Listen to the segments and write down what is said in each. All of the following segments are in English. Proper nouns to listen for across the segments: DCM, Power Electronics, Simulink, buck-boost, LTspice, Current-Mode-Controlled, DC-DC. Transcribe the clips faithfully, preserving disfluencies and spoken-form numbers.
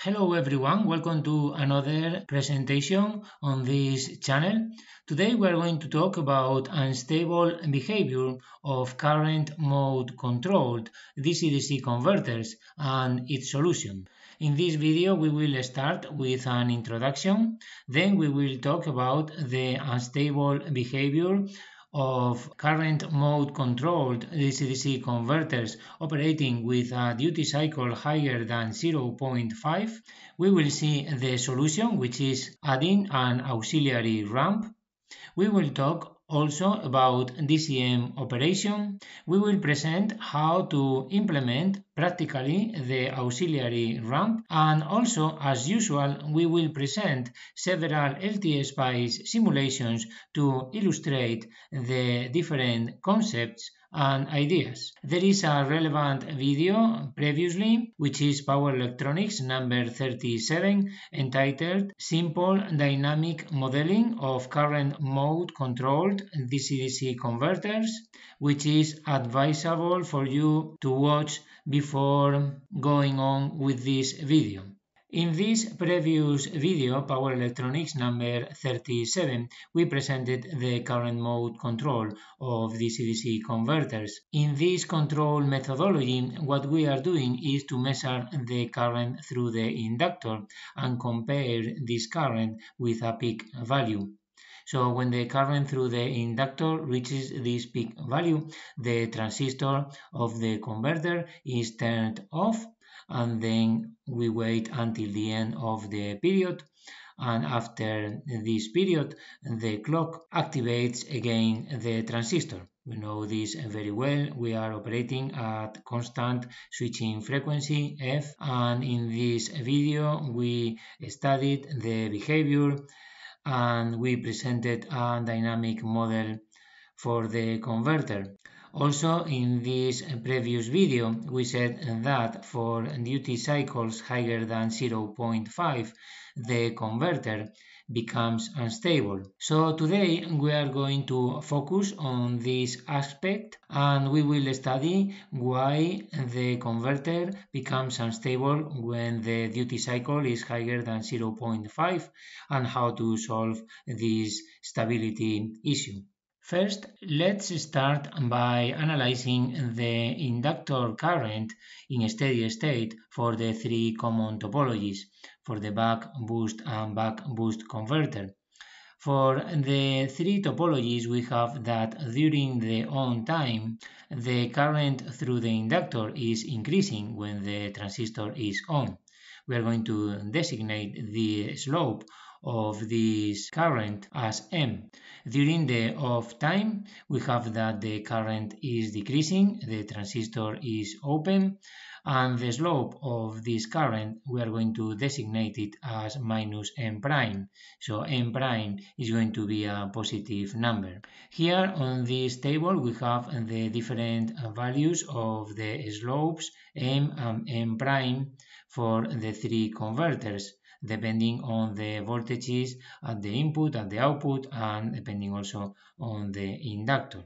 Hello everyone, welcome to another presentation on this channel. Today we are going to talk about unstable behavior of current-mode-controlled D C D C converters and its solution. In this video we will start with an introduction, then we will talk about the unstable behavior of current-mode-controlled D C D C converters operating with a duty cycle higher than zero point five. We will see the solution, which is adding an auxiliary ramp. We will talk also about D C M operation. We will present how to implement practically the auxiliary ramp, and also, as usual, we will present several LTspice simulations to illustrate the different concepts and ideas. There is a relevant video previously, which is Power Electronics number thirty-seven, entitled Simple Dynamic Modeling of Current-Mode-Controlled D C D C Converters, which is advisable for you to watch before going on with this video. In this previous video, Power Electronics number thirty-seven, we presented the current mode control of D C D C converters. In this control methodology, what we are doing is to measure the current through the inductor and compare this current with a peak value. So when the current through the inductor reaches this peak value, the transistor of the converter is turned off, and then we wait until the end of the period, and after this period the clock activates again the transistor. We know this very well. We are operating at constant switching frequency F, and in this video we studied the behavior and we presented a dynamic model for the converter. Also, in this previous video, we said that for duty cycles higher than zero point five, the converter becomes unstable. So today we are going to focus on this aspect, and we will study why the converter becomes unstable when the duty cycle is higher than zero point five and how to solve this stability issue. First, let's start by analyzing the inductor current in a steady state for the three common topologies for the buck boost and buck boost converter. For the three topologies, we have that during the on time, the current through the inductor is increasing when the transistor is on. We are going to designate the slope of this current as M. During the off time, we have that the current is decreasing, the transistor is open, and the slope of this current, we are going to designate it as minus M prime. So M prime is going to be a positive number. Here on this table, we have the different values of the slopes M and M prime for the three converters, depending on the voltages at the input, at the output, and depending also on the inductor.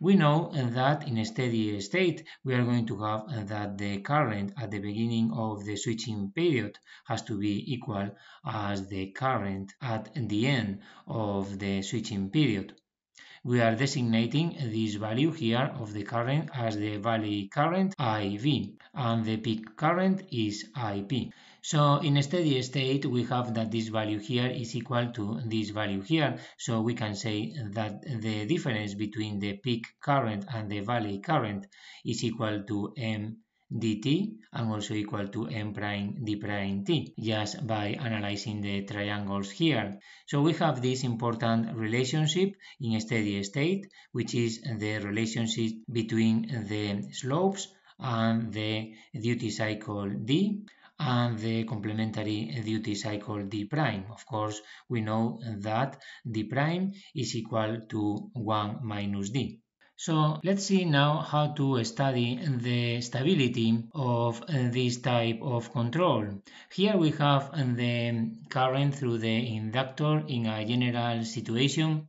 We know that in a steady state we are going to have that the current at the beginning of the switching period has to be equal as the current at the end of the switching period. We are designating this value here of the current as the valley current I V, and the peak current is I P. So in a steady state we have that this value here is equal to this value here, so we can say that the difference between the peak current and the valley current is equal to M dt and also equal to M prime d prime t, just by analyzing the triangles here. So we have this important relationship in a steady state, which is the relationship between the slopes and the duty cycle d and the complementary duty cycle d prime. Of course, we know that d prime is equal to one minus d. So let's see now how to study the stability of this type of control. Here we have the current through the inductor in a general situation.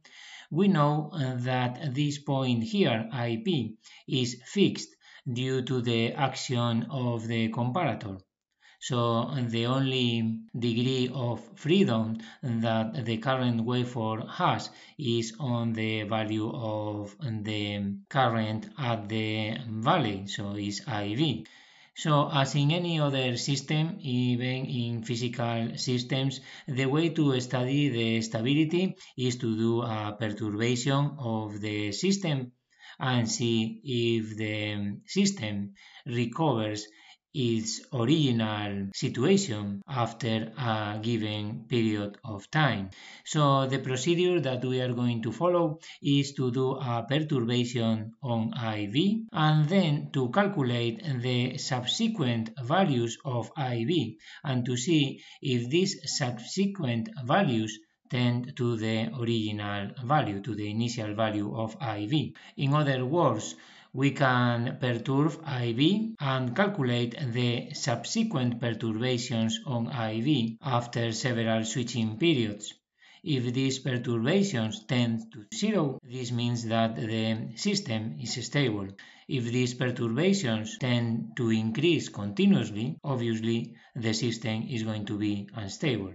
We know that this point here, I P, is fixed due to the action of the comparator. So the only degree of freedom that the current waveform has is on the value of the current at the valley, so it's I V. So, as in any other system, even in physical systems, the way to study the stability is to do a perturbation of the system and see if the system recovers its original situation after a given period of time. So the procedure that we are going to follow is to do a perturbation on I V and then to calculate the subsequent values of I V and to see if these subsequent values tend to the original value, to the initial value of I V. In other words, we can perturb I V and calculate the subsequent perturbations on I V after several switching periods. If these perturbations tend to zero, this means that the system is stable. If these perturbations tend to increase continuously, obviously the system is going to be unstable.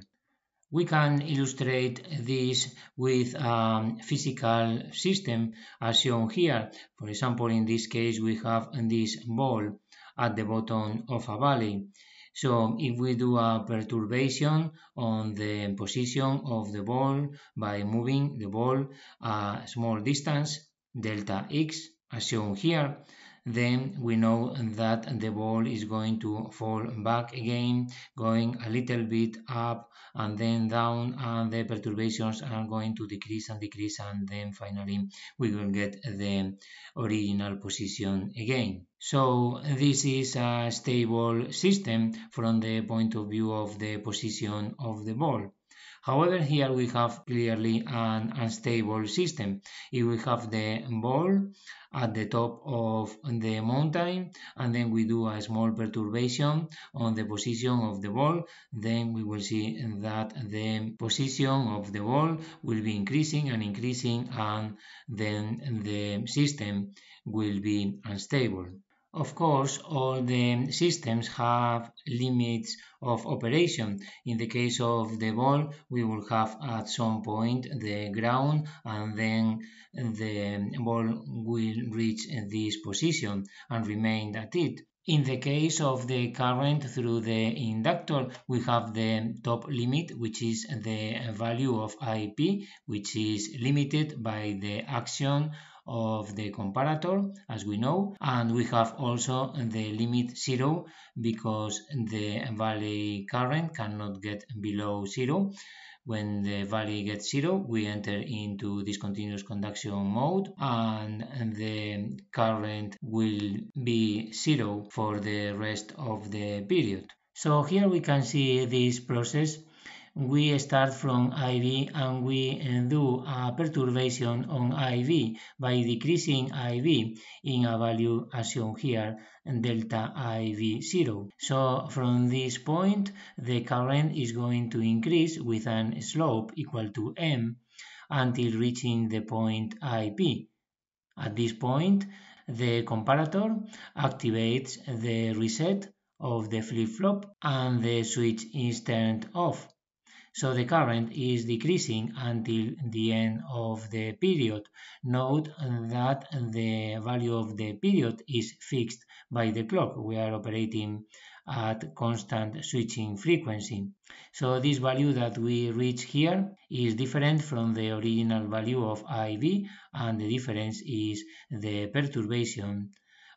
We can illustrate this with a physical system as shown here. For example, in this case, we have this ball at the bottom of a valley. So if we do a perturbation on the position of the ball by moving the ball a small distance, delta x, as shown here, then we know that the ball is going to fall back again, going a little bit up and then down, and the perturbations are going to decrease and decrease, and then finally we will get the original position again. So this is a stable system from the point of view of the position of the ball. However, here we have clearly an unstable system. If we have the ball at the top of the mountain and then we do a small perturbation on the position of the ball, then we will see that the position of the ball will be increasing and increasing, and then the system will be unstable. Of course, all the systems have limits of operation. In the case of the ball, we will have at some point the ground, and then the ball will reach this position and remain at it. In the case of the current through the inductor, we have the top limit, which is the value of I P, which is limited by the action of the comparator, as we know, and we have also the limit zero because the valley current cannot get below zero. When the valley gets zero, we enter into discontinuous conduction mode, and the current will be zero for the rest of the period. So here we can see this process. We start from I V and we do a perturbation on I V by decreasing I V in a value as shown here, delta I V zero. So from this point the current is going to increase with an slope equal to m until reaching the point I P. At this point the comparator activates the reset of the flip-flop and the switch is turned off. So the current is decreasing until the end of the period. Note that the value of the period is fixed by the clock. We are operating at constant switching frequency. So this value that we reach here is different from the original value of I V, and the difference is the perturbation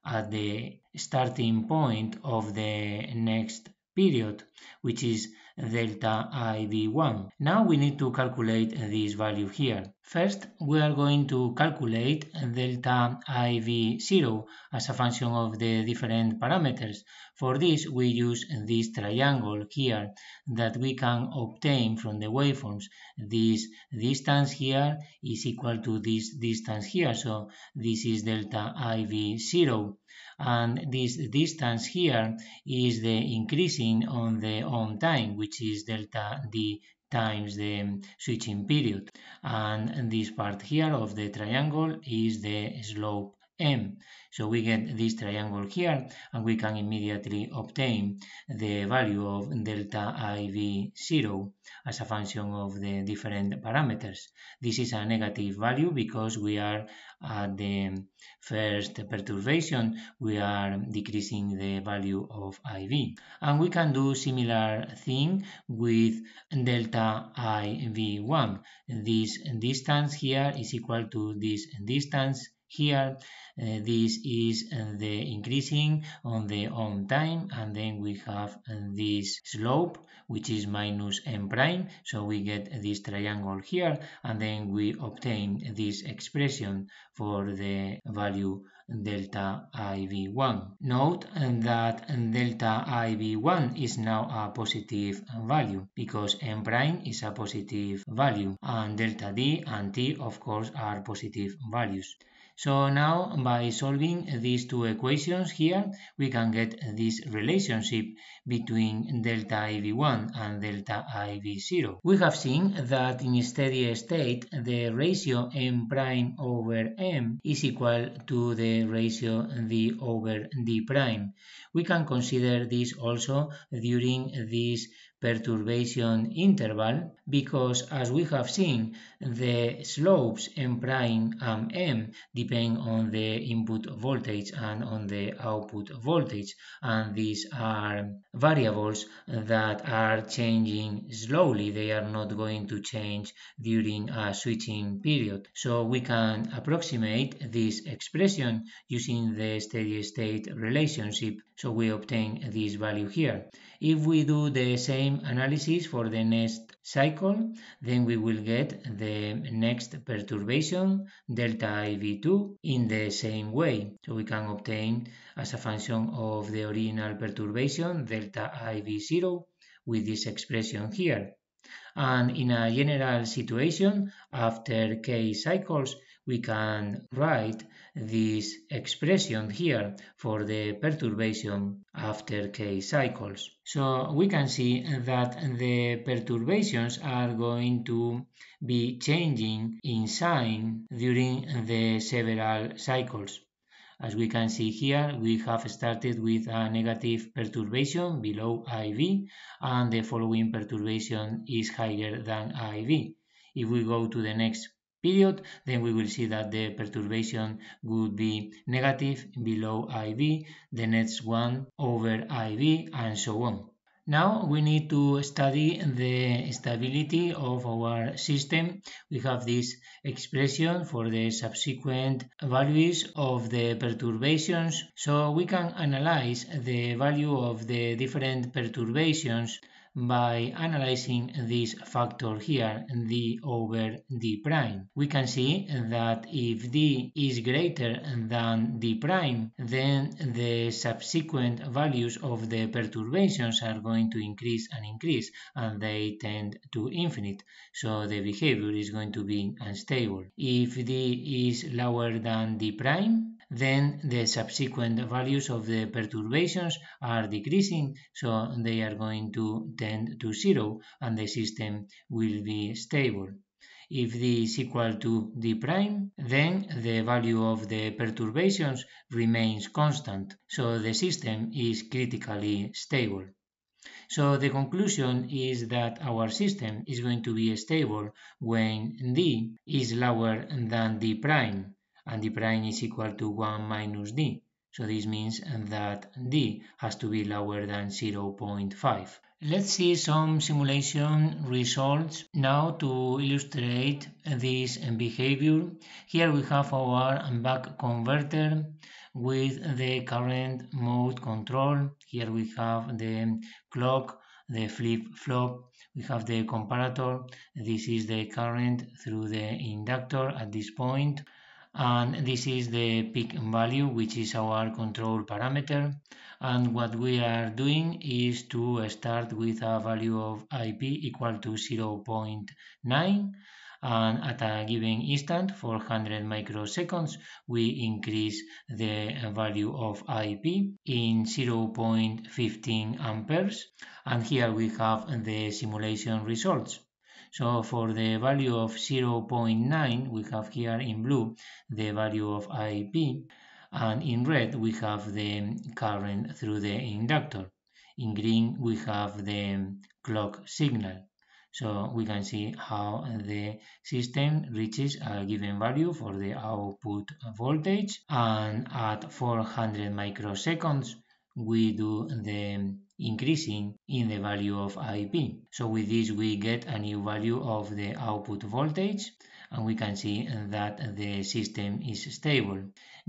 at the starting point of the next period, which is delta I V one. Now we need to calculate this value here. First, we are going to calculate delta I V zero as a function of the different parameters. For this, we use this triangle here that we can obtain from the waveforms. This distance here is equal to this distance here, so this is delta I V zero. And this distance here is the increasing on the on time, which is delta D times the switching period. And this part here of the triangle is the slope M. So we get this triangle here, and we can immediately obtain the value of delta I V zero as a function of the different parameters. This is a negative value because we are at the first perturbation, we are decreasing the value of I V. And we can do similar thing with delta I V one. This distance here is equal to this distance here. Uh, this is uh, the increasing on the on time, and then we have uh, this slope, which is minus m prime. So we get this triangle here, and then we obtain this expression for the value delta I V one. Note that delta I V one is now a positive value because m prime is a positive value, and delta d and t, of course, are positive values. So now, by solving these two equations here, we can get this relationship between delta I V one and delta I V zero. We have seen that in steady state, the ratio m prime over m is equal to the ratio d over d prime. We can consider this also during this perturbation interval, because as we have seen, the slopes m prime and m depend on the input voltage and on the output voltage, and these are variables that are changing slowly. They are not going to change during a switching period. So we can approximate this expression using the steady state relationship, so we obtain this value here. If we do the same analysis for the next cycle, then we will get the next perturbation, delta I V two, in the same way. So we can obtain, as a function of the original perturbation, delta I V zero with this expression here. And in a general situation, after k cycles, we can write this expression here for the perturbation after k cycles. So we can see that the perturbations are going to be changing in sign during the several cycles. As we can see here, we have started with a negative perturbation below I V, and the following perturbation is higher than I V. If we go to the next period, then we will see that the perturbation would be negative below I V, the next one over I V, and so on. Now we need to study the stability of our system. We have this expression for the subsequent values of the perturbations, so we can analyze the value of the different perturbations by analyzing this factor here, d over d prime. We can see that if d is greater than d prime, then the subsequent values of the perturbations are going to increase and increase, and they tend to infinite, so the behavior is going to be unstable. If d is lower than d prime, then the subsequent values of the perturbations are decreasing, so they are going to tend to zero, and the system will be stable. If d is equal to d prime, then the value of the perturbations remains constant, so the system is critically stable. So the conclusion is that our system is going to be stable when d is lower than d prime, and d prime is equal to one minus d. So this means that d has to be lower than zero point five. Let's see some simulation results now to illustrate this behavior. Here we have our buck converter with the current mode control. Here we have the clock, the flip-flop, we have the comparator. This is the current through the inductor at this point. And this is the peak value, which is our control parameter. And what we are doing is to start with a value of I P equal to zero point nine. And at a given instant, four hundred microseconds, we increase the value of I P in zero point one five amperes. And here we have the simulation results. So for the value of zero point nine, we have here in blue the value of I P, and in red we have the current through the inductor. In green we have the clock signal. So we can see how the system reaches a given value for the output voltage, and at four hundred microseconds we do the increasing in the value of I P. So with this we get a new value of the output voltage, and we can see that the system is stable,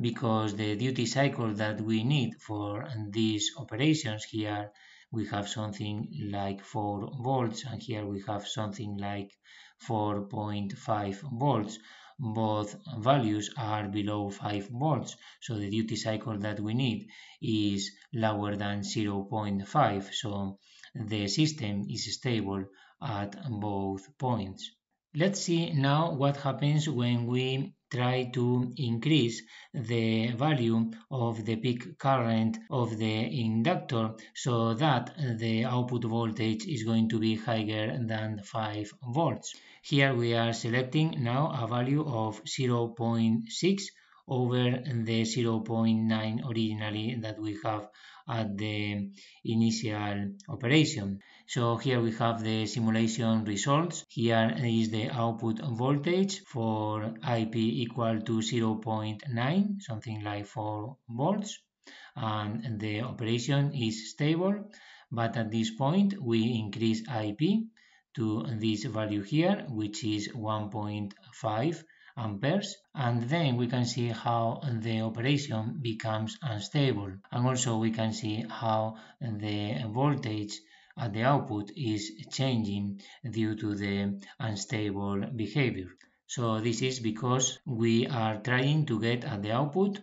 because the duty cycle that we need for these operations, here we have something like four volts, and here we have something like four point five volts. Both values are below five volts, so the duty cycle that we need is lower than zero point five, so the system is stable at both points. Let's see now what happens when we try to increase the value of the peak current of the inductor so that the output voltage is going to be higher than five volts. Here we are selecting now a value of zero point six over the zero point nine originally that we have at the initial operation. So here we have the simulation results. Here is the output voltage for I P equal to zero point nine, something like four volts, and the operation is stable, but at this point we increase I P to this value here, which is one point five amperes, and then we can see how the operation becomes unstable, and also we can see how the voltage at the output is changing due to the unstable behavior. So this is because we are trying to get at the output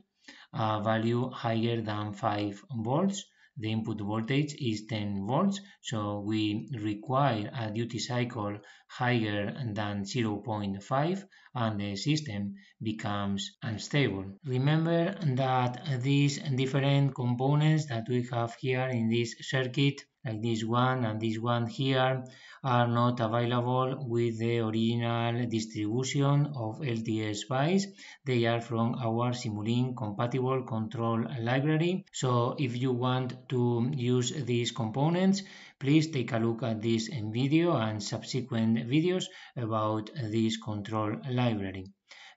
a value higher than five volts. The input voltage is ten volts, so we require a duty cycle higher than zero point five, and the system becomes unstable. Remember that these different components that we have here in this circuit, like this one and this one here, are not available with the original distribution of LTspice. They are from our Simulink compatible control library. So if you want to use these components, please take a look at this video and subsequent videos about this control library.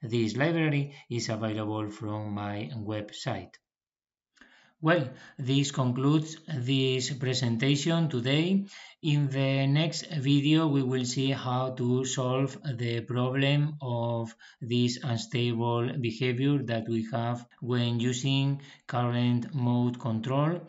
This library is available from my website. Well, this concludes this presentation today. In the next video, we will see how to solve the problem of this unstable behavior that we have when using current mode control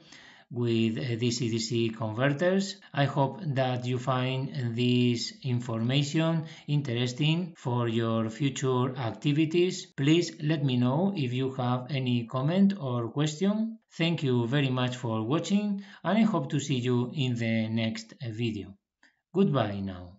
with D C D C converters. I hope that you find this information interesting for your future activities. Please let me know if you have any comment or question. Thank you very much for watching, and I hope to see you in the next video. Goodbye now.